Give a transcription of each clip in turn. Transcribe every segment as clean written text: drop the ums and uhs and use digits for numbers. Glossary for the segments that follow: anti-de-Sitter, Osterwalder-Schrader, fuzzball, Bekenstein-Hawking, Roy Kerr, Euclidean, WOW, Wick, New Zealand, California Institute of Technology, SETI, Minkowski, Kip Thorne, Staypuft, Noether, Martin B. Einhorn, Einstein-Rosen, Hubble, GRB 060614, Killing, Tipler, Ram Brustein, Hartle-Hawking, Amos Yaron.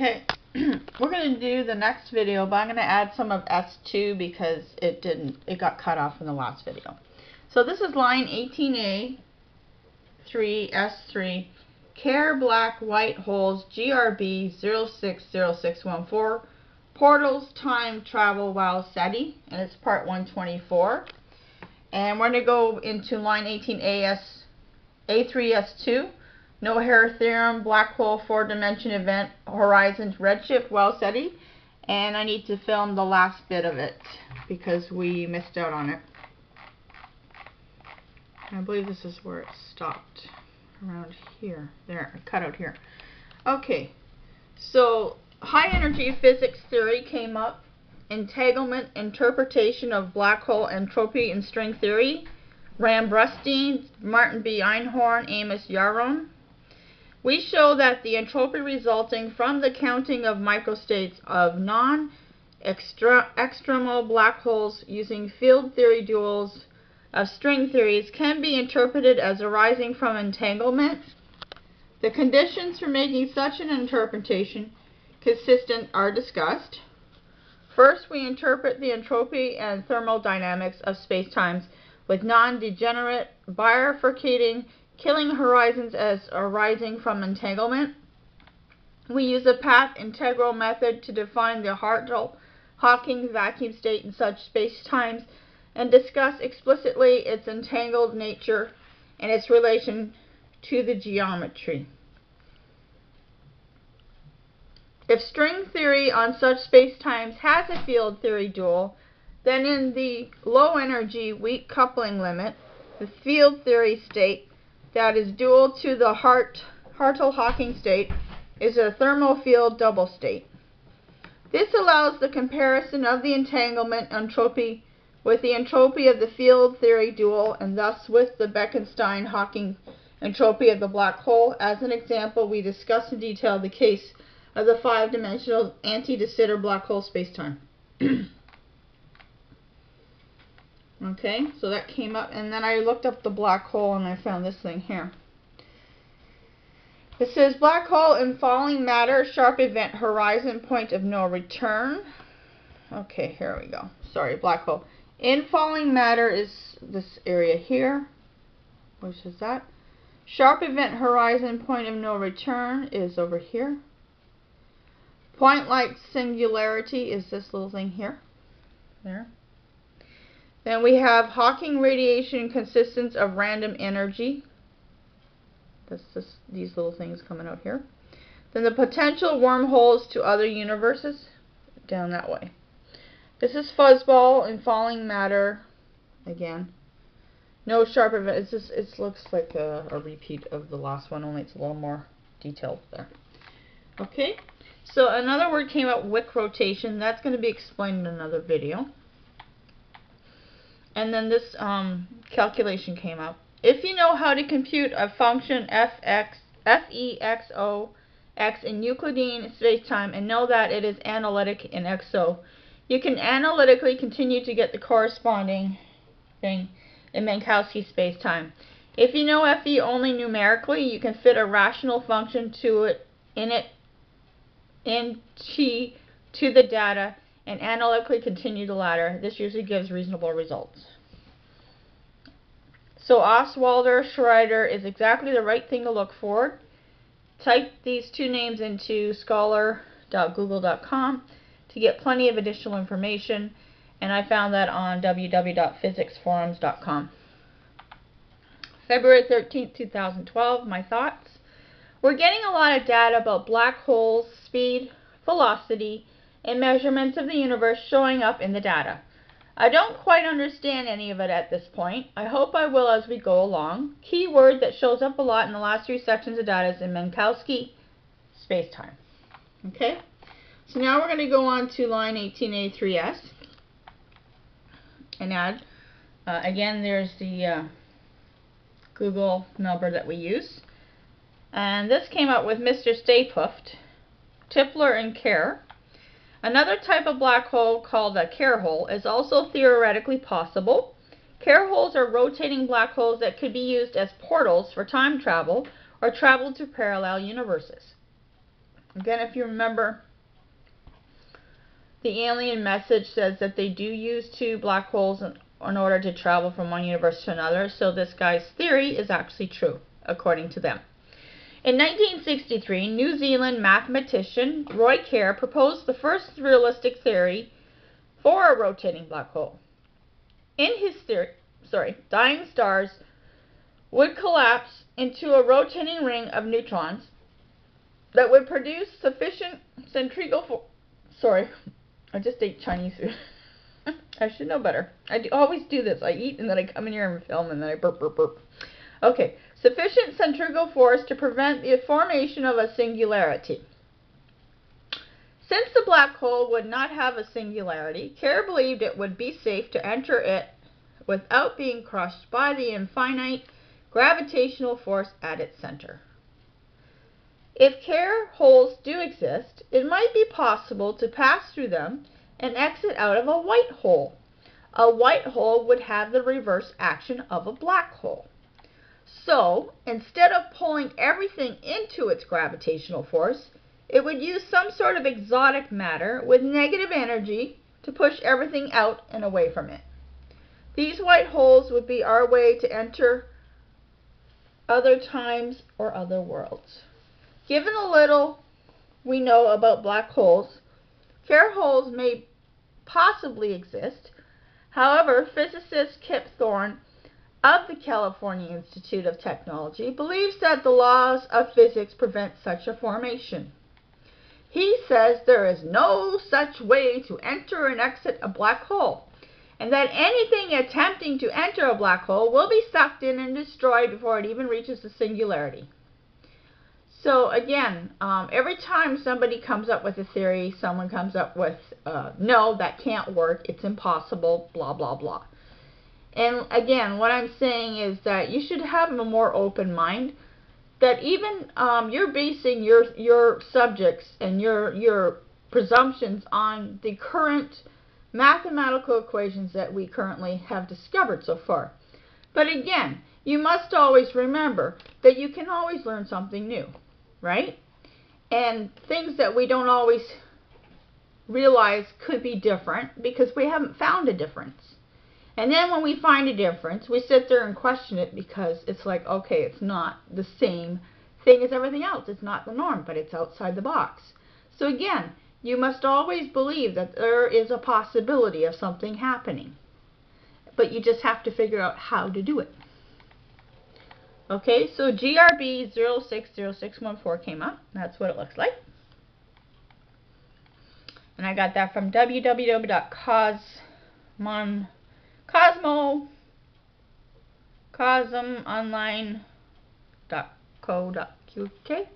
Okay, we're going to do the next video, but I'm going to add some of S2 because it got cut off in the last video. So this is line 18A, 3, S3, Kerr black white holes, GRB 060614, portals, time travel, WOW, SETI, and it's part 124. And we're going to go into line 18A, A3, S2. Noether theorem, black hole, four-dimension event, horizons, redshift, WOW, SETI. And I need to film the last bit of it because we missed out on it. I believe this is where it stopped, around here. There, cut out here. Okay, so high-energy physics theory came up. Entanglement, interpretation of black hole entropy and string theory. Ram Brustein, Martin B. Einhorn, Amos Yaron. We show that the entropy resulting from the counting of microstates of non-extremal black holes using field theory duals of string theories can be interpreted as arising from entanglement. The conditions for making such an interpretation consistent are discussed. First, we interpret the entropy and thermodynamics of spacetimes with non-degenerate, bifurcating, killing horizons as arising from entanglement. We use a path integral method to define the Hartle-Hawking vacuum state in such spacetimes and discuss explicitly its entangled nature and its relation to the geometry. If string theory on such spacetimes has a field theory dual, then in the low energy weak coupling limit, the field theory state that is dual to the Hartle-Hawking state is a thermal field double state. This allows the comparison of the entanglement entropy with the entropy of the field theory dual and thus with the Bekenstein-Hawking entropy of the black hole. As an example, we discuss in detail the case of the five-dimensional anti-de-Sitter black hole spacetime. Okay, so that came up, and then I looked up the black hole and I found this thing here. It says black hole in falling matter, sharp event horizon, point of no return. Okay, here we go. Sorry, black hole. In falling matter is this area here, which is that. Sharp event horizon, point of no return is over here. Point-like singularity is this little thing here. There. Then we have Hawking radiation consists of random energy. That's just these little things coming out here. Then the potential wormholes to other universes down that way. This is fuzzball in falling matter again. No sharp event. It's just, it looks like a repeat of the last one, only it's a little more detailed there. Okay. So another word came up, wick rotation. That's going to be explained in another video. And then this calculation came up. If you know how to compute a function f(x) in Euclidean spacetime and know that it is analytic in xo, you can analytically continue to get the corresponding thing in Minkowski spacetime. If you know f(e) only numerically, you can fit a rational function to it in t to the data and analytically continue the latter. This usually gives reasonable results. So Osterwalder-Schrader is exactly the right thing to look for. Type these two names into scholar.google.com to get plenty of additional information, and I found that on www.physicsforums.com. February 13, 2012, my thoughts. We're getting a lot of data about black holes, speed, velocity, and measurements of the universe showing up in the data. I don't quite understand any of it at this point. I hope I will as we go along. Key word that shows up a lot in the last three sections of data is in Minkowski spacetime. Okay, so now we're going to go on to line 18A3S and add. Again, there's the Google number that we use. And this came up with Mr. Staypuft, Tipler, and Kerr. Another type of black hole called a Kerr hole is also theoretically possible. Kerr holes are rotating black holes that could be used as portals for time travel or travel to parallel universes. Again, if you remember, the alien message says that they do use two black holes in order to travel from one universe to another, so this guy's theory is actually true, according to them. In 1963, New Zealand mathematician Roy Kerr proposed the first realistic theory for a rotating black hole. In his theory, dying stars would collapse into a rotating ring of neutrons that would produce sufficient centrifugal force. Sorry, I just ate Chinese food. I should know better. I always do this. I eat and then I come in here and film and then I burp. Okay, sufficient centrifugal force to prevent the formation of a singularity. Since the black hole would not have a singularity, Kerr believed it would be safe to enter it without being crushed by the infinite gravitational force at its center. If Kerr holes do exist, it might be possible to pass through them and exit out of a white hole. A white hole would have the reverse action of a black hole. So, instead of pulling everything into its gravitational force, it would use some sort of exotic matter with negative energy to push everything out and away from it. These white holes would be our way to enter other times or other worlds. Given the little we know about black holes, Kerr holes may possibly exist. However, physicist Kip Thorne of the California Institute of Technology believes that the laws of physics prevent such a formation. He says there is no such way to enter and exit a black hole, and that anything attempting to enter a black hole will be sucked in and destroyed before it even reaches the singularity. So again, every time somebody comes up with a theory, someone comes up with, no, that can't work, it's impossible, blah, blah, blah. And again, what I'm saying is that you should have a more open mind, that even you're basing your subjects and your presumptions on the current mathematical equations that we currently have discovered so far. But again, you must always remember that you can always learn something new, right? And things that we don't always realize could be different because we haven't found a difference. And then when we find a difference, we sit there and question it because it's like, okay, it's not the same thing as everything else. It's not the norm, but it's outside the box. So again, you must always believe that there is a possibility of something happening. But you just have to figure out how to do it. Okay, so GRB 060614 came up. That's what it looks like. And I got that from www.cosmonline.co.uk.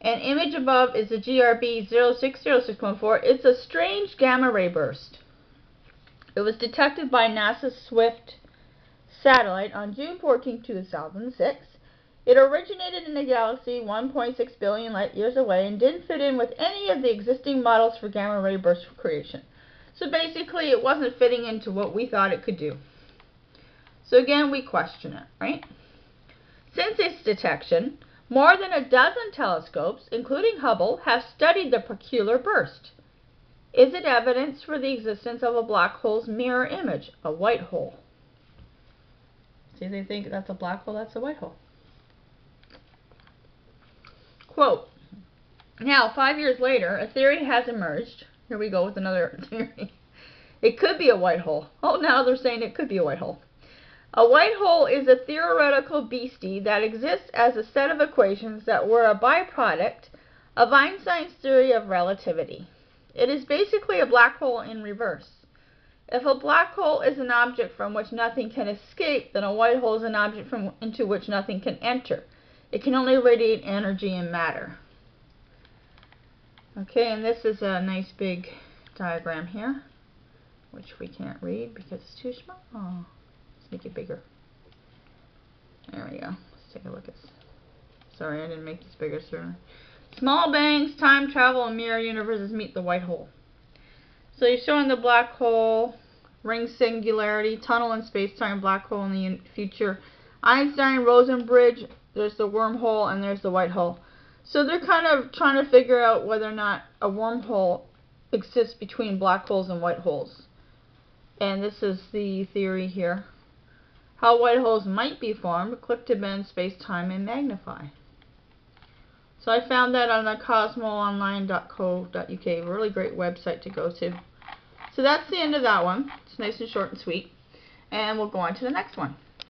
An image above is the GRB 060614. It's a strange gamma ray burst. It was detected by NASA's Swift satellite on June 14, 2006. It originated in a galaxy 1.6 billion light years away and didn't fit in with any of the existing models for gamma ray burst creation. So basically, it wasn't fitting into what we thought it could do. So again, we question it, right? Since its detection, more than a dozen telescopes, including Hubble, have studied the peculiar burst. Is it evidence for the existence of a black hole's mirror image, a white hole? See, they think that's a black hole, that's a white hole. Quote, now, 5 years later, a theory has emerged. Here we go with another theory. It could be a white hole. Oh, now they're saying it could be a white hole. A white hole is a theoretical beastie that exists as a set of equations that were a byproduct of Einstein's theory of relativity. It is basically a black hole in reverse. If a black hole is an object from which nothing can escape, then a white hole is an object into which nothing can enter. It can only radiate energy and matter. Okay, and this is a nice big diagram here, which we can't read because it's too small. Oh, let's make it bigger. There we go. Let's take a look at this. Sorry, I didn't make this bigger sooner. Small bangs, time travel, and mirror universes meet the white hole. So you're showing the black hole, ring singularity, tunnel in space-time, black hole in the future, Einstein-Rosen bridge, there's the wormhole, and there's the white hole. So they're kind of trying to figure out whether or not a wormhole exists between black holes and white holes. And this is the theory here. How white holes might be formed, click to bend space-time and magnify. So I found that on the cosmoonline.co.uk, a really great website to go to. So that's the end of that one. It's nice and short and sweet. And we'll go on to the next one.